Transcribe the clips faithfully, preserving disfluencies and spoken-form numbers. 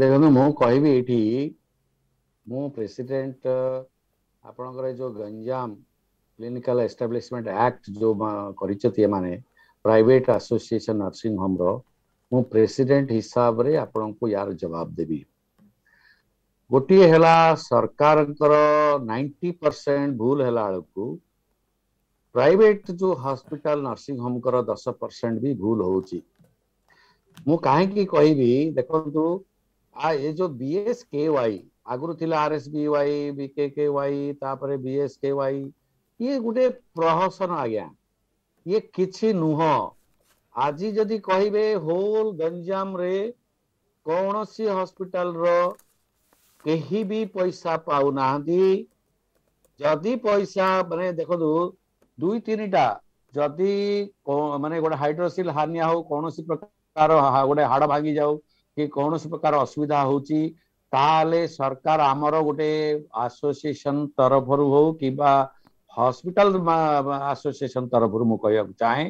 देखो मु कहबी एठी मु प्रेसिडेंट आपणकर जो गंजाम क्लिनिकल एस्टाब्लिशमेंट एक्ट जो करिचथि माने प्राइवेट एसोसिएशन नर्सिंग होम रो मु प्रेसिडेंट हिसाब रे आपण को यार जवाब देबी। गोटी हेला सरकार कर नब्बे परसेंट भूल हेला को प्राइवेट जो हॉस्पिटल नर्सिंग होम कर दस परसेंट भी भूल होची। मु काहे की कहबी देखंतु आ ये जो बीएसकेवाई आगुरु थिला आरएसबीवाई बीकेकेवाई तापरे बीएसकेवाई ये गुटे प्रहसन आ गया ये किछि नुह। आज जदि कहिबे होल गंजाम रे कोनोसी हॉस्पिटल रो केही भी पैसा पाउ नाहंदी जदि पैसा माने देखो दुई तीनटा जदि माने गोटे हाइड्रोसिल हानिया हो कोनोसी प्रकार गोटे हाड़ भांगी जाओ कि कौन प्रकार असुविधा होची ताले सरकार आमर गोटे एसोसिएशन तरफ हो कि हॉस्पिटल एसोसिएशन तरफ मु कह चाहे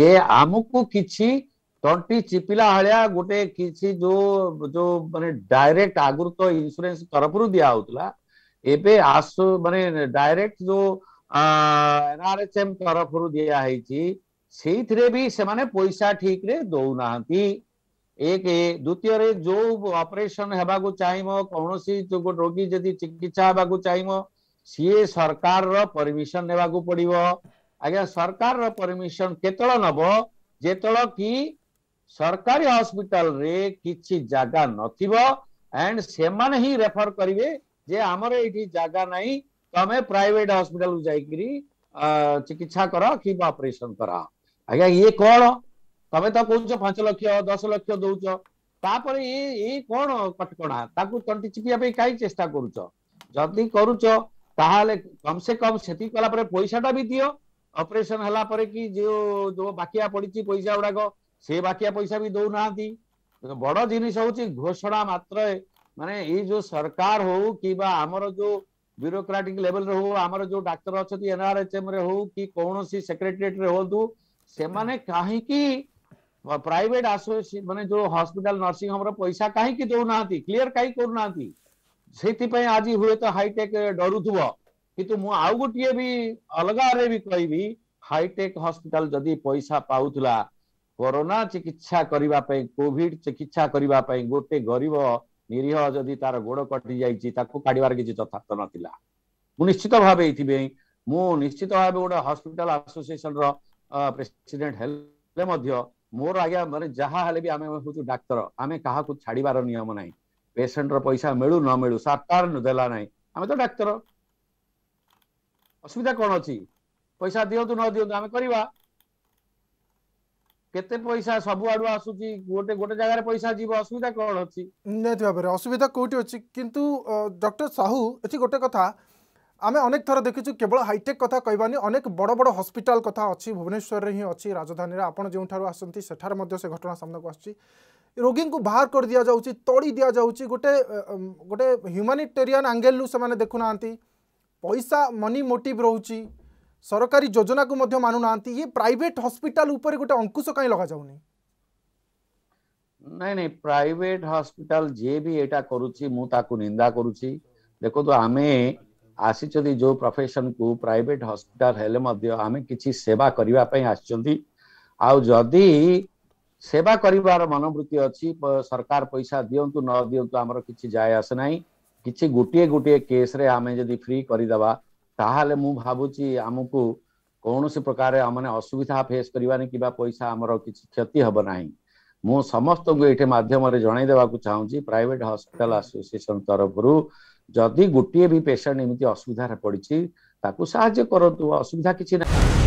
जे आमको किसी तंटी चिपिला हालिया गोटे किसी जो जो माने डायरेक्ट आगुर तो इंश्योरेंस तरफ दिया होतला एबे आसो माने डायरेक्ट जो एनआरएचएम तरफ दिया भी से माने पैसा ठीक रे दौना एक द्वितीय रे जो ऑपरेशन हेबा को चाहिमो कौन सी जो रोगी जदि चिकित्सा हेबा को चाहिमो सीए सरकार रो परमिशन नेबा को पड़िवो। आगे सरकार रो परमिशन केतल नबो जेतल की सरकारी हॉस्पिटल रे किछि जागा नथिबो एंड सेमान ही रेफर करिवे जे हमर एठी जागा नाही तमे प्राइवेट हॉस्पिटल जाइकरी चिकित्सा करा कि ऑपरेशन करा। आगे ये कोन तबे तो कौच पांच लक्ष दस लक्ष दौच तापर ये कौन कटकणा ताकू तंटी चिपिया कहीं चेष्टा करुच जदि करुच कम से कम सेती कला परे पैसाटा भी दियो ऑपरेशन हला परे कि जो जो बाकिया पड़ी पैसा गुड़ाक से बाकिया पैसा भी दौ ना बड़ जिनिस होची घोषणा मात्र माने ये जो सरकार हो कि आमर जो ब्यूरोक्रेटिक लेवल रे हो आमर जो डाक्टर अच्छा एनआरएचएम रे हो कि कौन सी सेक्रेटेरिएट रे होंतु से माने कहीं की प्राइवेट एसोसिएशन माने जो हॉस्पिटल नर्सिंग होम पैसा कहीं की दो नाती क्लियर कहीं कर आज हुए तो हाईटेक डरुव कितु मु आउ गोटे भी अलग रे भी कहबी हाईटेक हॉस्पिटल जदि पैसा पाउला कोरोना चिकित्सा करने कोविड चिकित्सा करने गोटे गरीब निरीह जदि तार गोड़ कटि जाबार किसी तथार्थ नाला मु निश्चित भाव ये मु निश्चित भाव गोटे हॉस्पिटल एसोसिएशन र प्रेसिडेंट हेले मध्य मोर आज्ञा माने जहाँ हेले भी आमे हूँ डाक्तर आमे कहा को छाड़बार नियम ना पेसेंट रो पैसा मिलू न मिलू सरकार देला ना आमे तो डाक्तर असुविधा कौन अच्छी पैसा दिंतु न दिंतु आमे करवा केते पैसा सब आड़ू आसुची गोटे गोटे जगह पैसा जीव असुविधा कौन अच्छी निहत भाव असुविधा कौटी अच्छी किंतु डॉक्टर साहू एथि गोटे कथा आमे अनेक थर देखिचु केवल हाईटेक कथा कहबानी अनेक बड़ बड़ हॉस्पिटल कथा अच्छी भुवनेश्वर रे ही अच्छी राजधानी रे आपण जों थारु आसंती सेठार मध्य से घटना सामना को आछि रोगी को बाहर कर दिया जाउची तोड़ी दिया जाउची गोटे गोटे ह्यूमानिटेरियन एंगल लु से माने देखुनांती पैसा मनी मोटिव रहउची सरकारी योजना को मध्य मानु नांती ये प्राइवेट हॉस्पिटल ऊपर गोटे अंकुश काई लगा जाउनी नै नै प्राइवेट हॉस्पिटल जे भी एटा करूची मु ताकू निंदा करूची। देखो तो आमे आसी जो प्रोफेशन को प्राइवेट हॉस्पिटल हेले मध्य आमे किछि सेवा करिवा पई आछचंती आउ जदी सेवा करिवार मनोवृत्ति अछि सरकार पैसा दियंतु न दियंतु हमर किछि जाय आसे नाही किछि गुटिए गुटिए केस रे आमे जदी फ्री करि दबा ताहाले मु भाबुची हमकु कोनोसी प्रकारे हमने असुविधा फेस करिवानी किबा पैसा हमर किछि क्षति हबो नाही। मु समस्त को एठे माध्यम रे जणाई देबा को चाहूची प्राइवेट हॉस्पिटल एसोसिएशन तरफरु जदि गोटे भी पेसेंट एमती असुविधा पड़ी ताकू साहाय्य करतु असुविधा किसी ना।